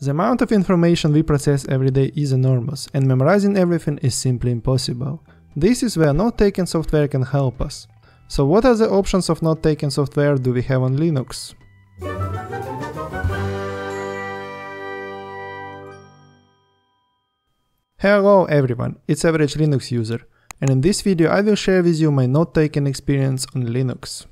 The amount of information we process every day is enormous, and memorizing everything is simply impossible. This is where note-taking software can help us. So what are the options of note-taking software do we have on Linux? Hello everyone, it's Average Linux User, and in this video I will share with you my note-taking experience on Linux.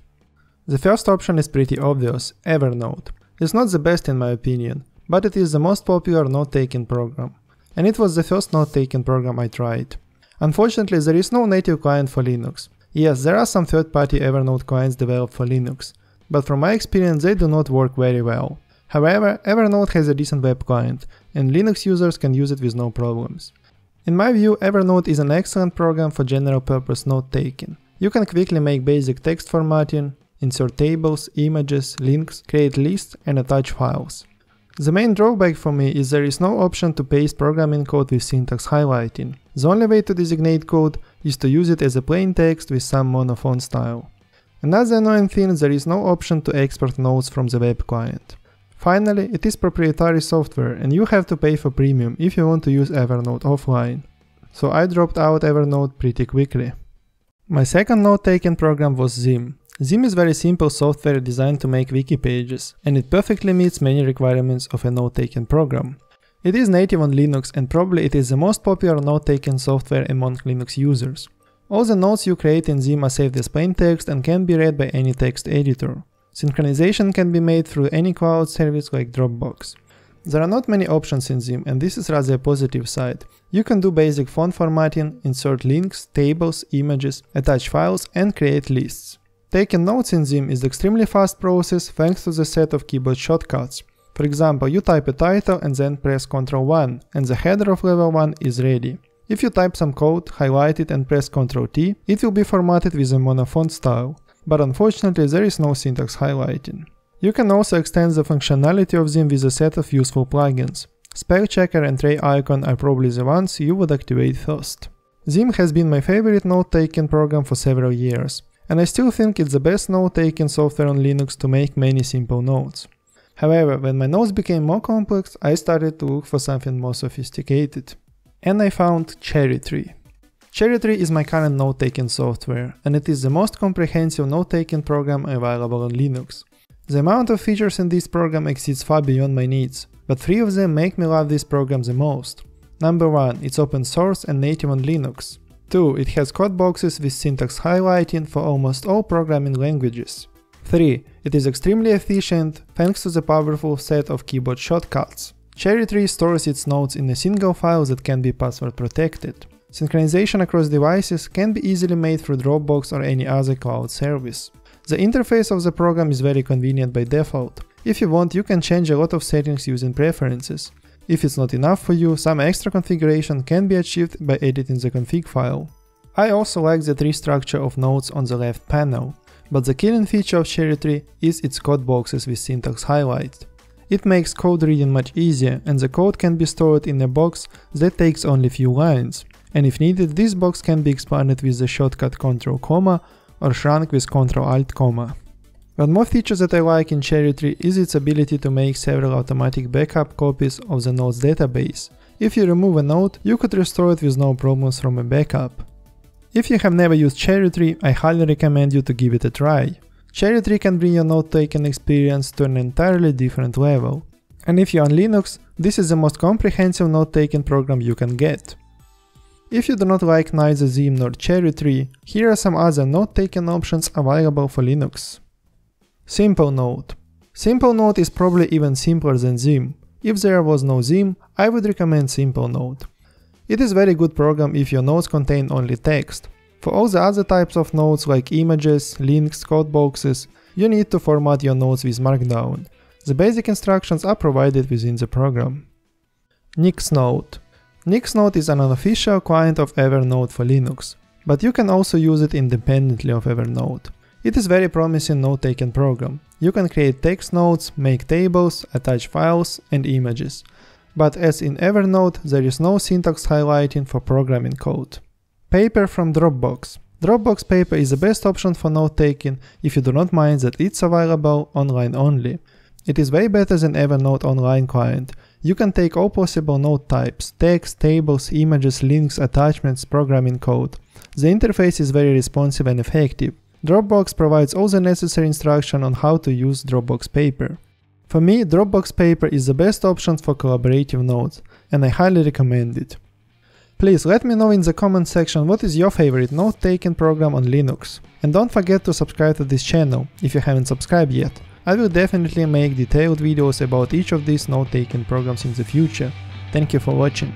The first option is pretty obvious, Evernote. It's not the best in my opinion, but it is the most popular note-taking program, and it was the first note-taking program I tried. Unfortunately, there is no native client for Linux. Yes, there are some third-party Evernote clients developed for Linux, but from my experience they do not work very well. However, Evernote has a decent web client, and Linux users can use it with no problems. In my view, Evernote is an excellent program for general-purpose note-taking. You can quickly make basic text formatting, insert tables, images, links, create lists, and attach files. The main drawback for me is there is no option to paste programming code with syntax highlighting. The only way to designate code is to use it as a plain text with some monofont style. Another annoying thing, there is no option to export notes from the web client. Finally, it is proprietary software and you have to pay for premium if you want to use Evernote offline. So I dropped out Evernote pretty quickly. My second note-taking program was Zim. Zim is very simple software designed to make wiki pages, and it perfectly meets many requirements of a note-taking program. It is native on Linux, and probably it is the most popular note-taking software among Linux users. All the notes you create in Zim are saved as plain text and can be read by any text editor. Synchronization can be made through any cloud service like Dropbox. There are not many options in Zim, and this is rather a positive side. You can do basic font formatting, insert links, tables, images, attach files, and create lists. Taking notes in Zim is an extremely fast process thanks to the set of keyboard shortcuts. For example, you type a title and then press Ctrl+1, and the header of level 1 is ready. If you type some code, highlight it and press Ctrl+T, it will be formatted with a monofont style, but unfortunately there is no syntax highlighting. You can also extend the functionality of Zim with a set of useful plugins. Spell Checker and Tray Icon are probably the ones you would activate first. Zim has been my favorite note-taking program for several years, and I still think it's the best note-taking software on Linux to make many simple notes. However, when my notes became more complex, I started to look for something more sophisticated. And I found CherryTree. CherryTree is my current note-taking software, and it is the most comprehensive note-taking program available on Linux. The amount of features in this program exceeds far beyond my needs, but three of them make me love this program the most. Number 1, it's open source and native on Linux. 2. It has code boxes with syntax highlighting for almost all programming languages. 3. It is extremely efficient thanks to the powerful set of keyboard shortcuts. CherryTree stores its notes in a single file that can be password protected. Synchronization across devices can be easily made through Dropbox or any other cloud service. The interface of the program is very convenient by default. If you want, you can change a lot of settings using preferences. If it's not enough for you, some extra configuration can be achieved by editing the config file. I also like the tree structure of notes on the left panel, but the killing feature of CherryTree is its code boxes with syntax highlights. It makes code reading much easier, and the code can be stored in a box that takes only few lines, and if needed, this box can be expanded with the shortcut Ctrl, or shrunk with Ctrl-Alt. One more feature that I like in CherryTree is its ability to make several automatic backup copies of the notes database. If you remove a note, you could restore it with no problems from a backup. If you have never used CherryTree, I highly recommend you to give it a try. CherryTree can bring your note-taking experience to an entirely different level. And if you're on Linux, this is the most comprehensive note-taking program you can get. If you do not like neither Zim nor CherryTree, here are some other note-taking options available for Linux. SimpleNote. SimpleNote is probably even simpler than Zim. If there was no Zim, I would recommend SimpleNote. It is a very good program if your notes contain only text. For all the other types of notes like images, links, code boxes, you need to format your notes with Markdown. The basic instructions are provided within the program. NixNote. NixNote is an unofficial client of Evernote for Linux, but you can also use it independently of Evernote. It is a very promising note-taking program. You can create text notes, make tables, attach files and images. But as in Evernote, there is no syntax highlighting for programming code. Paper from Dropbox. Dropbox Paper is the best option for note-taking if you do not mind that it's available online only. It is way better than Evernote online client. You can take all possible note types, text, tables, images, links, attachments, programming code. The interface is very responsive and effective. Dropbox provides all the necessary instruction on how to use Dropbox Paper. For me, Dropbox Paper is the best option for collaborative notes, and I highly recommend it. Please let me know in the comment section what is your favorite note-taking program on Linux. And don't forget to subscribe to this channel, if you haven't subscribed yet. I will definitely make detailed videos about each of these note-taking programs in the future. Thank you for watching.